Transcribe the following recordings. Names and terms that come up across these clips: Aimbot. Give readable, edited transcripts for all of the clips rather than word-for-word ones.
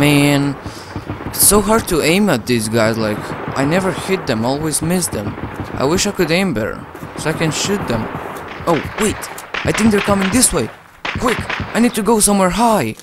Man, it's so hard to aim at these guys, like, I never hit them, always miss them. I wish I could aim better, so I can shoot them. Oh, wait, I think they're coming this way. Quick, I need to go somewhere high.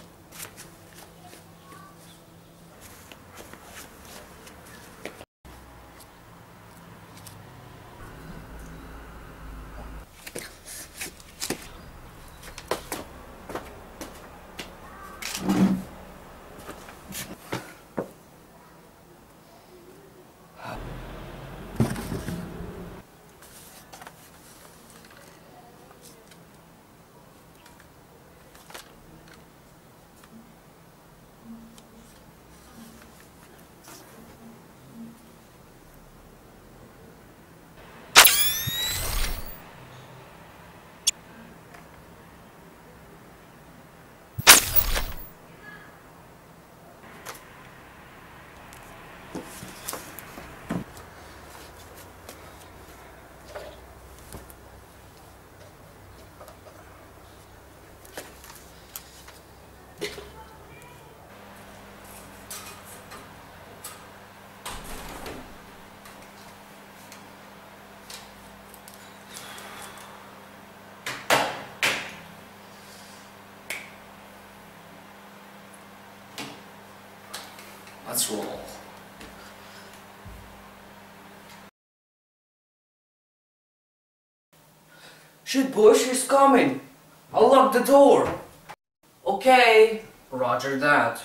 Let's roll. Shit, Bush is coming! I'll lock the door! Okay, roger that.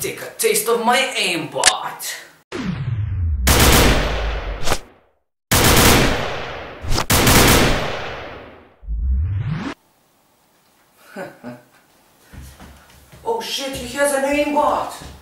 Take a taste of my aimbot! Oh shit, he has an aimbot!